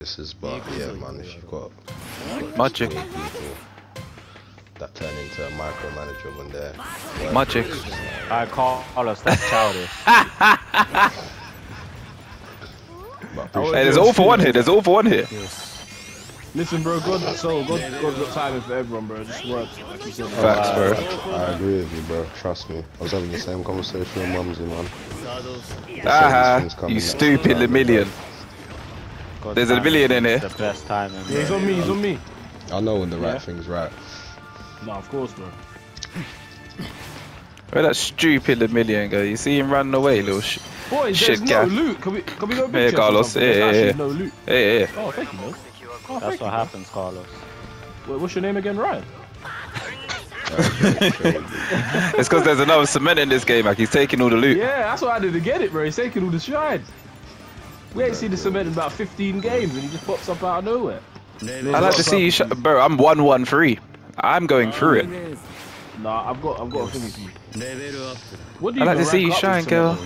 This is, but yeah, man, if you've got magic people that turn into a micromanager when they're working, magic. I call us that childish. Hey, there's all for one here. There's all for one here. Yes. Listen, bro. God's got timing for everyone, bro. Just work. Facts, bro. I agree with you, bro. Trust me. I was having the same conversation with Mumsy, man. You stupid Lemillion. There's a million in here. The best timing. Yeah, he's on me. He's on me. I know when the right thing's right. No, of course, bro. Where that stupid Lemillion go? You see him running away, little shit. Boy, there's no loot. Can we go back to Carlos? Yeah. Oh, thank you, man. Oh, that's what happens, Carlos. Wait, what's your name again, Ryan? It's because there's another cement in this game, like he's taking all the loot. Yeah, that's what I did to get it, bro. He's taking all the shrines. We ain't seen the cement in about 15 games, and he just pops up out of nowhere. I like to see you, bro. I'm 1-1-3. I'm going through it. Nah, I've got a thing with you. What do you? I like to see you shine, girl.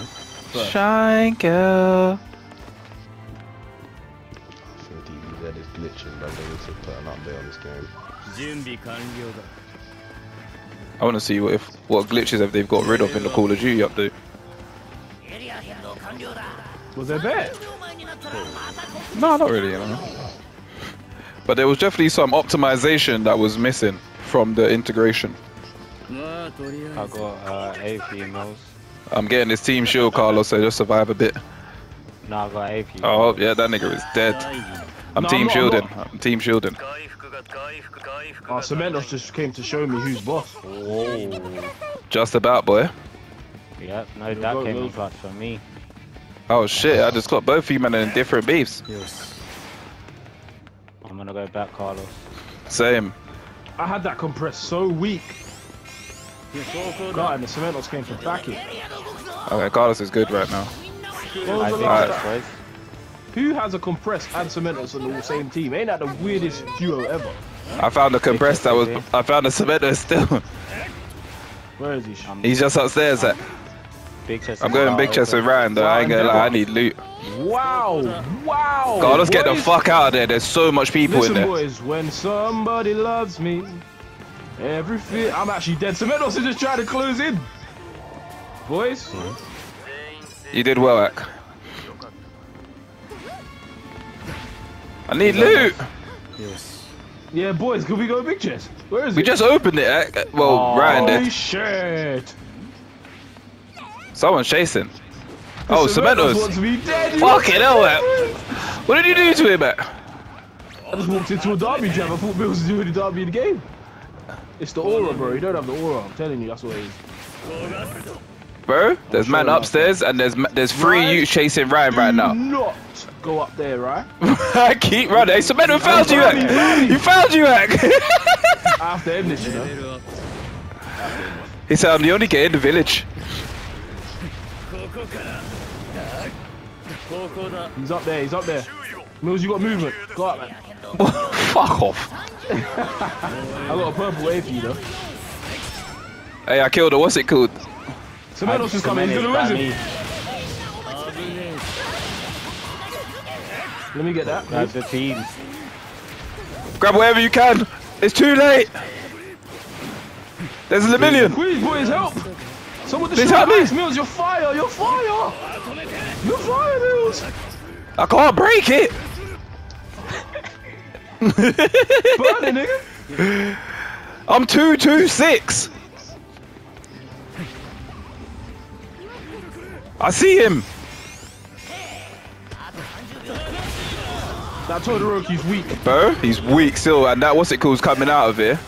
Shine, girl. I think DBZ is glitching, but they need to put an update on this game. I want to see what glitches have they've got rid of in the Call of Duty update. Was there bad? No, not really. But there was definitely some optimization that was missing from the integration. I got 8 females. I'm getting this team shield, Carlos, so just survive a bit. Nah, I got AP. Oh, yeah, that nigga is dead. I'm team shielding. Oh, Cementoss just came to show me who's boss. Whoa. Just about, boy. Yeah, no, that came in clutch for me. Oh, shit, I just got both of you, man, in different beefs. Yes. I'm gonna go back, Carlos. Same. I had that compress so weak. God, and the Cementoss came from Kazaki. Okay, Carlos is good right now. Right. Who has a compress and Cementoss on the same team? Ain't that the weirdest duo ever? I found a compress that was. I found a Cementoss still. Where is he? He's just upstairs. I'm going big chest with Ryan though. I ain't gonna lie, I need loot. Wow. Carlos, get the fuck out of there. There's so much people in there. Listen, boys, when somebody loves me. Everything. I'm actually dead. Cementoss is just trying to close in. Boys. You did well, Ak. I need loot. Yes. Yeah, boys, can we go big chest? Where is it? We just opened it, Ak. Well, Ryan did. Holy shit. Someone's chasing. Oh, Cementoss. Fucking hell, Ak. What did you do to him, Ak? I just walked into a derby jam. I thought Bill was doing the derby in the game. It's the aura, bro. You don't have the aura. I'm telling you, that's what it is. Bro, there's man upstairs, and there's three you chasing Ryan right now. Not go up there, right? Keep running. Cementoss found you, Ak. You found you, Ak. I have to end this, you know. He said, I'm the only gay in the village. He's up there. He's up there. Mills, you got movement. Go up, man. Fuck off. I got a purple wave for you though. Hey, I killed her, what's it called? Cementoss is coming into the resin. Let me get that. That's the team. Grab whatever you can. It's too late. There's Lemillion. Please, boys, help. Someone destroy me. Mills, you're fire. You're fire. You're fire, Mills. I can't break it. Burn it, nigga. I'm 226. I see him. That Todoroki's weak. Bro, he's weak still, and that what's it called is coming out of here.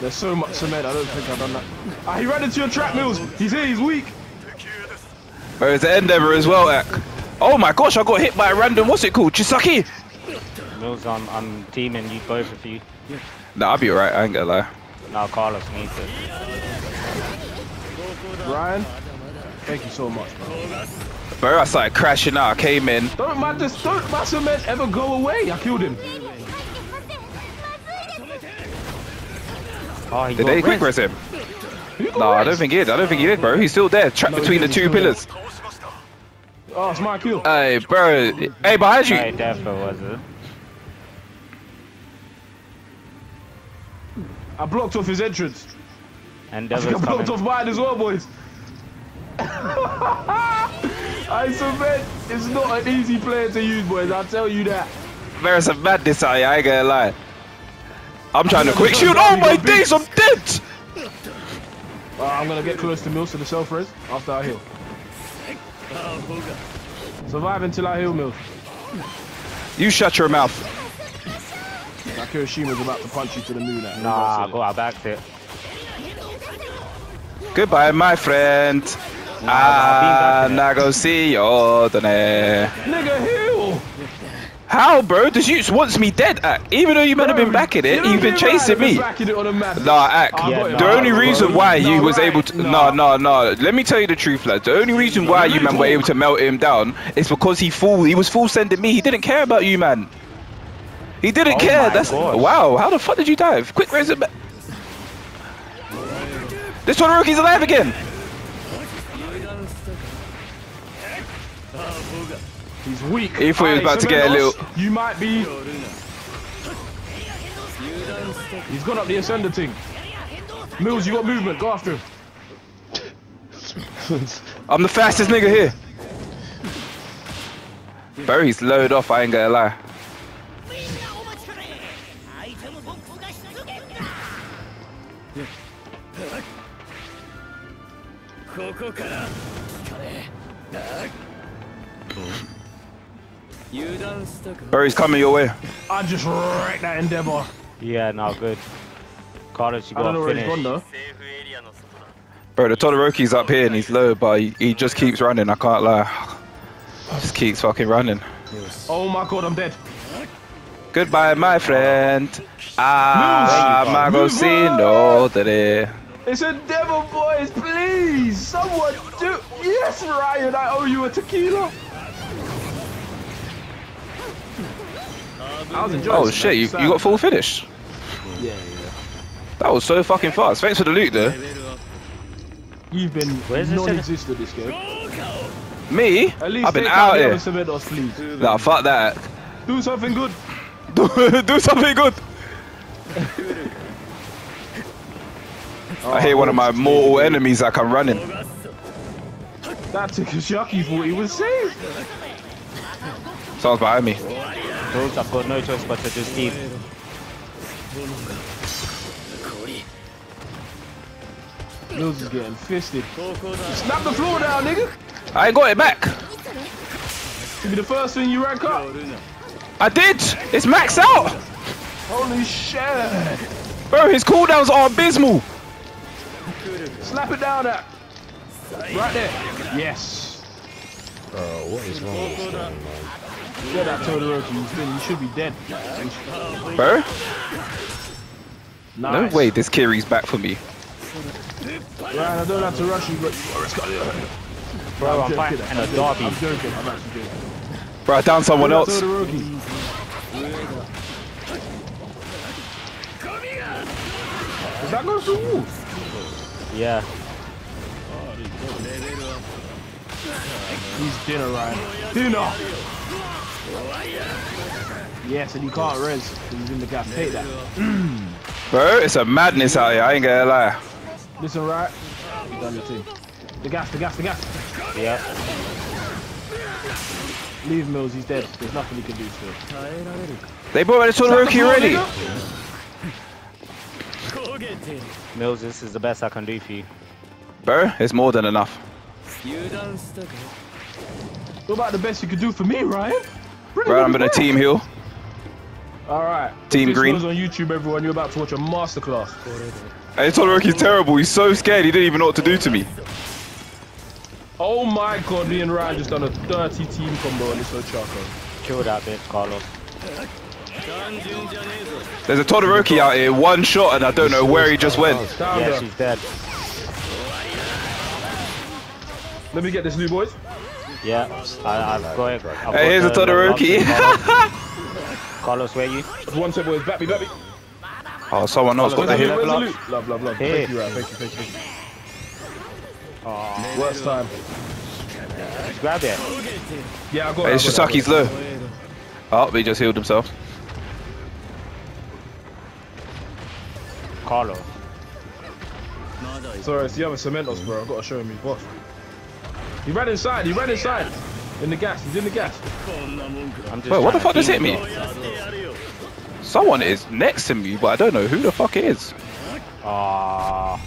There's so much cement. I don't think I've done that. Ah, he ran into your trap, Mills. He's here. He's weak. Bro, it's the Endeavor as well, Ak. Oh my gosh, I got hit by a random what's it called, Chisaki. Mills, I'm teaming you both of you. Nah, I'll be alright, I ain't gonna lie. Nah, Carlos needs it. Ryan, thank you so much, bro. Bro, I started crashing out, I came in. Don't my cement ever go away, I killed him. Oh, did they quick res him? Nah, I don't think he did, bro. He's still there, trapped between the two pillars. Oh, it's my kill. Hey, bro. Hey, behind you. Hey, definitely was it. I blocked off his entrance. And I blocked off mine as well, boys. I submit. It's not an easy player to use, boys. I'll tell you that. There's some madness out here. I ain't gonna lie. I'm trying to quick shoot. Oh my days, I'm dead. I'm gonna get close to Mills to the self-res after I heal. Survive until I heal, Mills. You shut your mouth. That Kuroshima's about to punch you to the moon. Nah, go out back there. Goodbye, my friend. I'm not gonna see your donate. Nigga, heal! How, bro? This you wants me dead, Ak. Even though you might have been backing it, you've been chasing me. Nah, Ak. The only reason why you was able to... Let me tell you the truth, lads. The only reason why you, man, were able to melt him down is because he was full sending me. He didn't care about you, man. He didn't care. That's... Gosh. Wow, how the fuck did you dive? Quick, raise it back. This Todoroki's alive again. He's weak. He thought he was about to get a little... You might be... He's gone up the ascender thing. Mills, you got movement. Go after him. I'm the fastest nigga here. Bro, he's loaded off. I ain't gonna lie. Bro, he's coming your way. I just wrecked that Endeavor. Yeah, no, good. Carter, you got to finish. Bro, the Todoroki's up here and he's low, but he just keeps running. I can't lie. He just keeps fucking running. Oh my god, I'm dead. Goodbye, my friend. I'm not gonna see no today. It's Endeavor, boys, please. Someone do. Yes, Ryan, I owe you a tequila. Oh shit, you got full finish? Yeah, yeah. That was so fucking fast. Thanks for the loot though. You've been non-existent this game. Me? I've been out here. Cementoss, nah, fuck that. Do something good. Do something good. I hear one of my mortal enemies like I'm running. That's a Kazaki thought he was safe. Someone's behind me. I've got no choice but to just keep. Mills is getting fisted. Snap the floor down, nigga! I ain't got it back! Give me the first thing you rank up! I did! It's maxed out! Holy shit! Bro, his cooldowns are abysmal! Slap it down at! Right there! Yes! Bro, what is wrong with this man? Yeah, that Todoroki, you should be dead. Bro? Nice. No way this Kiri's back for me. Ryan, I don't have to rush you, but... Bro, I'm fighting in a derby. I'm joking, I'm actually joking. Bro, I downed someone else. Does that go through walls? Yeah. He's dinner, Ryan. Dinner! Yes, and you can't res because he's in the gap. Take that. Bro, it's a madness out here. I ain't gonna lie. Listen, right? You've done your thing. The gas, the gas, the gas. Yeah. Leave Mills, he's dead. There's nothing he can do still. They brought out the Todoroki already. Mills, this is the best I can do for you. Bro, it's more than enough. What about the best you could do for me, Ryan? Right, I'm gonna team heal. Alright. Team green. On YouTube, everyone, you're about to watch a masterclass. Hey, Todoroki's terrible. He's so scared. He didn't even know what to do to me. Oh my god, me and Ryan just done a dirty team combo on this Ochako. Kill that bitch, Carlos. There's a Todoroki out here, one shot, and I don't know where he just went. Yeah, she's dead. Let me get this new, boys. Yeah, I've got it. Hey, here's a Todoroki. Carlos, where are you? One set, boys. Back me, back me. Oh, someone else got the hit. Love, love, love. Thank you, Ryan. Thank you, thank you. Oh, worst time. Just grab it. Yeah, I got it. It's Shisaki's low. Oh, he just healed himself. Carlo. Sorry, it's the other Cementoss, bro. I've got to show him his boss. He ran inside, In the gas, he's in the gas. Bro, what the fuck just hit me? Someone is next to me, but I don't know who the fuck it is. Ah.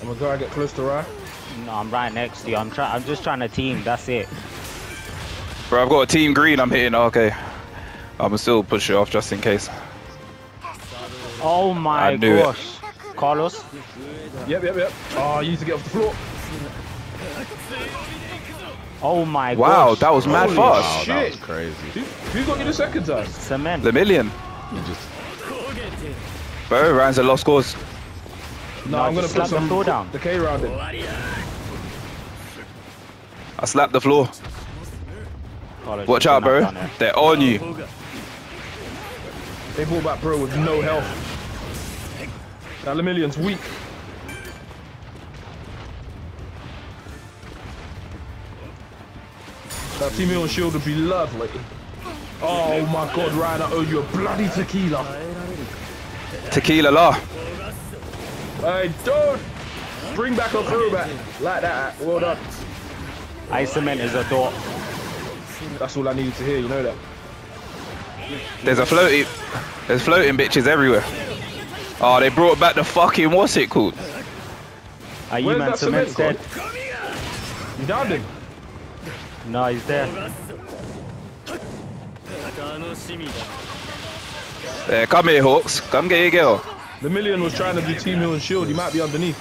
I'm gonna go and get close to Rai. No, I'm right next to you. I'm just trying to team, that's it. Bro, I've got a team green I'm hitting. Oh, okay. I'ma still push it off just in case. Oh my gosh. It. Carlos? Yep. Oh, you need to get off the floor. Oh my god. Wow, that was mad fast. Wow, that was crazy. Who got you the second time? Cement. Lemillion. Bro, Ryan's a lost cause. No, I'm going to put some the K round in. I slapped the floor. College, watch out, bro. They're on you. They brought back bro with no health. That Lemillion's weak. That female shield would be lovely. Oh my god, Ryan, I owe you a bloody tequila. Tequila la. Hey, don't bring back a throwback like that. Well done. Ice Cement is a door. That's all I needed to hear, you know that. There's floating bitches everywhere. Oh, they brought back the fucking, what's it called? Are you man Cement's dead? You downed him? No, he's there. Yeah, come here, Hawks. Come get your girl. Lemillion was trying to do team heal and shield. He might be underneath.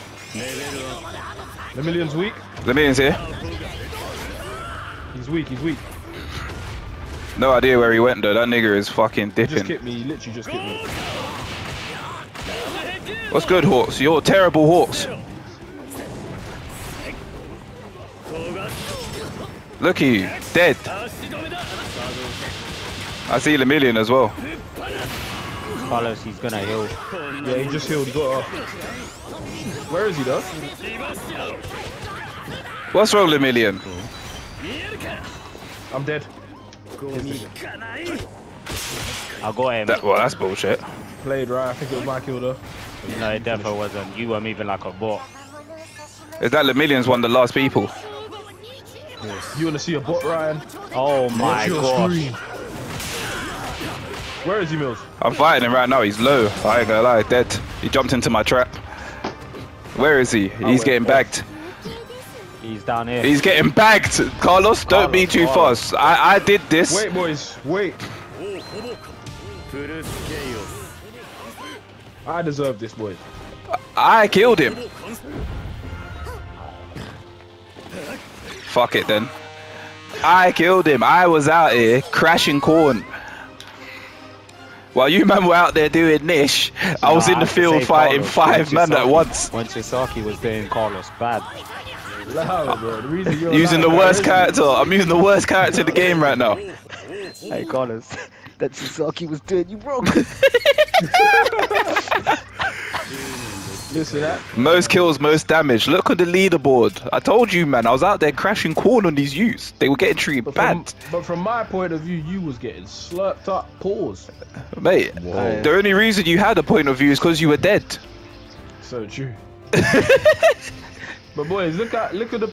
Lemillion's weak. Lemillion's here. He's weak, No idea where he went, though. That nigger is fucking dipping. He just hit me. He literally just hit me. What's good, Hawks? You're terrible, Hawks. Look at you, dead. I see Lemillion as well. Carlos, he's gonna heal. Yeah, he just healed, he got off. Where is he though? What's wrong, Lemillion? I'm dead. I got him. Well, that's bullshit. Played right, I think it was my kill though. No, it definitely wasn't. You were moving like a bot. Is that Lemillion's one of the last people? Yes. You want to see a bot, Ryan? Oh my god! Where is he, Mills? I'm fighting him right now. He's low. I ain't gonna lie, dead. He jumped into my trap. Where is he? He's getting bagged. He's down here. He's getting bagged. Carlos, don't be too fast. I did this. Wait, boys. Wait. I deserve this, boys. I killed him. Fuck it then. I killed him. I was out here crashing corn. While you man were out there doing niche, I was in the field fighting five men at once. When Chisaki was doing Carlos bad. Using the worst character. I'm using the worst character in the game right now. Hey Carlos, that Chisaki was doing you wrong. Listen that. Most kills, most damage. Look at the leaderboard. I told you, man. I was out there crashing corn on these youths. They were getting treated bad. But from my point of view, you was getting slurped up. Pause. Mate, whoa. The only reason you had a point of view is because you were dead. So true. But boys, look at the